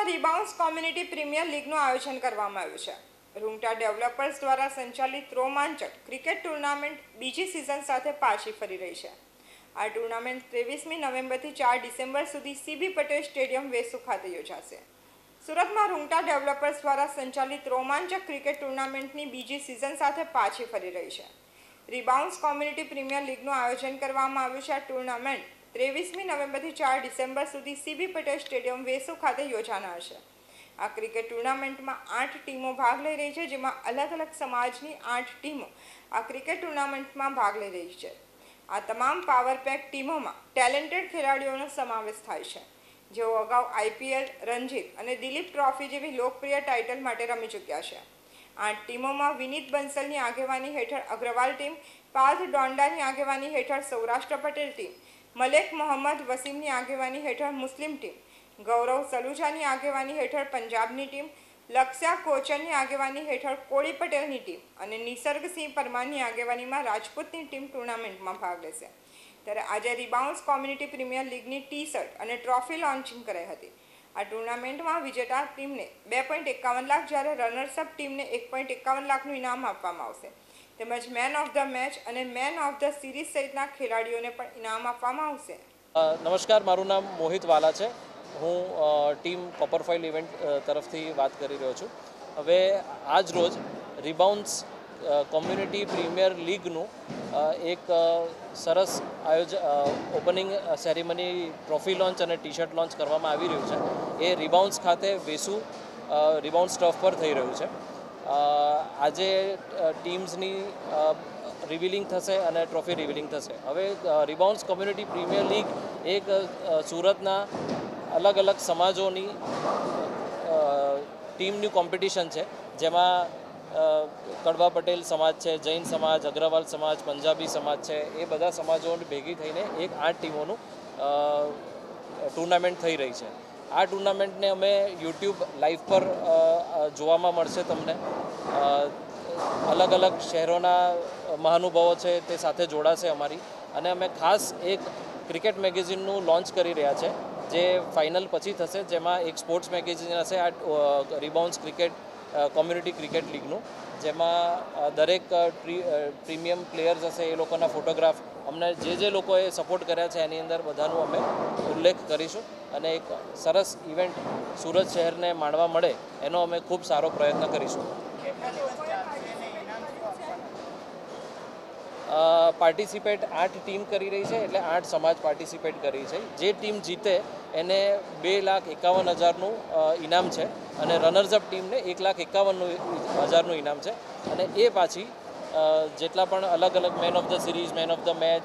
સુરતમાં rebounds community premier લીગનું આયોજન કરવામાં આવ્યું છે. રૂંગટા ડેવલપર્સ દ્વારા સંચાલિત રોમાંચક ક્રિકેટ ટુર્નામેન્ટ બીજી સિઝન સાથે પાછી ફરી રહી છે. આ ટુર્નામેન્ટ 23મી નવેમ્બરથી 4 ડિસેમ્બર સુધી CB પટેલ સ્ટેડિયમ વેસુ ખાતે યોજાશે. સુરતમાં રૂંગટા ડેવલપર્સ દ્વારા સંચાલિત રોમાંચક ક્રિકેટ ટુર્નામેન્ટની બીજી સિઝન સાથે પાછી ફરી રહી છે. રિબાઉન્ડ્સ કોમ્યુનિટી પ્રીમિયર લીગનું આયોજન કરવામાં આવ્યું છે. આ ટુર્નામેન્ટ 23મી નવેમ્બરથી 4 ડિસેમ્બર સુધી CB પટેલ સ્ટેડિયમ વેસુ ખાતે યોજાનાર છે. આ ક્રિકેટ ટુર્નામેન્ટમાં 8 ટીમો ભાગ લઈ રહી છે, જેમાં અલગ અલગ સમાજની 8 ટીમો આ ક્રિકેટ ટુર્નામેન્ટમાં ભાગ લઈ રહી છે. આ તમામ પાવર પેક ટીમોમાં ટેલેન્ટેડ ખેલાડીઓનો સમાવેશ થાય છે, જેઓ અગાઉ IPL, રણજીત અને દિલીપ ટ્રોફી જેવી લોકપ્રિય ટાઇટલ માટે રમી ચૂક્યા છે. 8 ટીમોમાં વિનીત બંસલની આગેવાની હેઠળ અગ્રવાલ ટીમ, પાર્થ ડોંડાની આગેવાની હેઠળ સૌરાષ્ટ્ર પટેલ ટીમ, મલેક મોહમ્મદ વસીમની આગેવાની હેઠળ મુસ્લિમ ટીમ, ગૌરવ સલુજાની આગેવાની હેઠળ પંજાબની ટીમ, લક્ષ્યા કોચનની આગેવાની હેઠળ કોડી પટેલની ટીમ અને નિસર્ગ સિંહ પરમારની આગેવાનીમાં રાજપૂતની ટીમ ટુર્નામેન્ટમાં ભાગ લેશે. ત્યારે આજે રિબાઉન્ડ્સ કોમ્યુનિટી પ્રીમિયર લીગની T-શર્ટ અને ટ્રોફી લોન્ચિંગ કરાઈ હતી. આ ટુર્નામેન્ટમાં વિજેતા ટીમને 2.51 લાખ જ્યારે રનર્સઅપ ટીમને 1.51 લાખનું ઇનામ આપવામાં આવશે. તેમજ મેન ઓફ ધ મેચ અને મેન ઓફ ધ સિરીઝ સહિતના ખેલાડીઓને પણ ઇનામ આપવામાં આવશે. નમસ્કાર, મારું નામ મોહિત વાલા છે. હું ટીમ કોપરફાઇલ ઇવેન્ટ તરફથી વાત કરી રહ્યો છું. હવે આજ રોજ રિબાઉન્ડ્સ કોમ્યુનિટી પ્રીમિયર લીગનું એક સરસ ઓપનિંગ સેરેમની, ટ્રોફી લોન્ચ અને T-શર્ટ લોન્ચ કરવામાં આવી રહ્યું છે. એ રિબાઉન્ડ્સ ખાતે વેસુ રિબાઉન્ડ્સ ટર્ફ પર થઈ રહ્યું છે. આજે ટીમ્સની રિવીલિંગ થશે અને ટ્રોફી રિવીલિંગ થશે. હવે રિબાઉન્ડ્સ કોમ્યુનિટી પ્રીમિયર લીગ એક સુરતના અલગ અલગ સમાજોની ટીમનું કોમ્પિટિશન છે, જેમાં કડવા પટેલ સમાજ છે, જૈન સમાજ, અગ્રવાલ સમાજ, પંજાબી સમાજ છે. એ બધા સમાજોને ભેગી થઈને એક 8 ટીમોનું ટુર્નામેન્ટ થઈ રહી છે. આ ટુર્નામેન્ટને અમે YouTube લાઈવ પર જોવામાં મળશે. તમને અલગ અલગ શહેરોના મહાનુભાવો છે તે સાથે જોડાશે અમારી. અને અમે ખાસ એક ક્રિકેટ મેગેઝિનનું લોન્ચ કરી રહ્યા છે, જે ફાઇનલ પછી થશે, જેમાં એક સ્પોર્ટ્સ મેગેઝિન હશે આ રિબાઉન્ડ્સ ક્રિકેટ કોમ્યુનિટી ક્રિકેટ લીગનું, જેમાં દરેક પ્રીમિયમ પ્લેયર્સ હશે, એ લોકોના ફોટોગ્રાફ, અમને જે લોકોએ સપોર્ટ કર્યા છે એની અંદર બધાનું અમે ઉલ્લેખ કરીશું અને એક સરસ ઇવેન્ટ સુરત શહેરને માણવા મળે એનો અમે ખૂબ સારો પ્રયત્ન કરીશું. પાર્ટિસિપેટ 8 ટીમ કરી રહી છે, એટલે 8 સમાજ પાર્ટિસિપેટ કરી છે. જે ટીમ જીતે એને 2,51,000નું ઇનામ છે અને રનર્સઅપ ટીમને 1,51,000નું ઇનામ છે. અને એ પાછી જેટલા પણ અલગ અલગ man of the series, man of the match,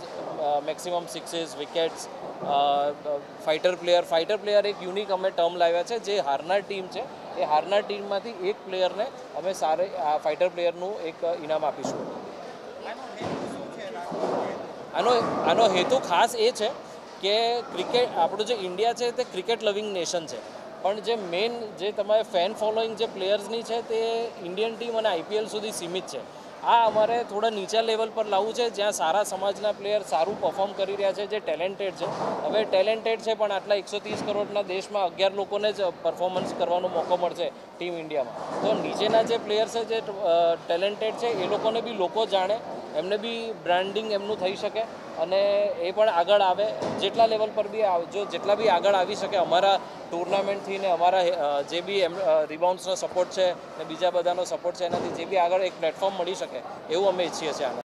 maximum sixes, wickets, fighter player એક યુનિક અમે ટર્મ લાવ્યા છે. જે હારનાર ટીમ છે એ હારનાર ટીમમાંથી એક પ્લેયરને અમે ફાઇટર પ્લેયરનું એક ઇનામ આપીશું. આનો હેતુ ખાસ એ છે કે ક્રિકેટ, આપણું જે ઇન્ડિયા છે તે ક્રિકેટ લવિંગ નેશન છે, પણ જે મેઇન જે તમારે ફેન ફોલોઈંગ જે પ્લેયર્સની છે તે ઇન્ડિયન ટીમ અને IPL સુધી સીમિત છે. આ અમારે થોડા નીચા લેવલ પર લાવવું છે, જ્યાં સારા સમાજના પ્લેયર સારું પરફોર્મ કરી રહ્યા છે, જે ટેલેન્ટેડ છે. હવે ટેલેન્ટેડ છે, પણ આટલા 130 કરોડના દેશમાં 11 લોકોને જ પરફોર્મન્સ કરવાનો મોકો મળશે ટીમ ઇન્ડિયામાં. તો નીચેના જે પ્લેયર્સ છે જે ટેલેન્ટેડ છે એ લોકોને બી લોકો જાણે, એમને બી બ્રાન્ડિંગ એમનું થઈ શકે અને એ પણ આગળ આવે. જેટલા લેવલ પર બી આવજો, જેટલા બી આગળ આવી શકે અમારા ટુર્નામેન્ટથી ને અમારા જે બી રિબાઉન્ડ્સનો સપોર્ટ છે ને બીજા બધાનો સપોર્ટ છે, એનાથી જે બી આગળ એક પ્લેટફોર્મ મળી શકે એવું અમે ઈચ્છીએ છીએ.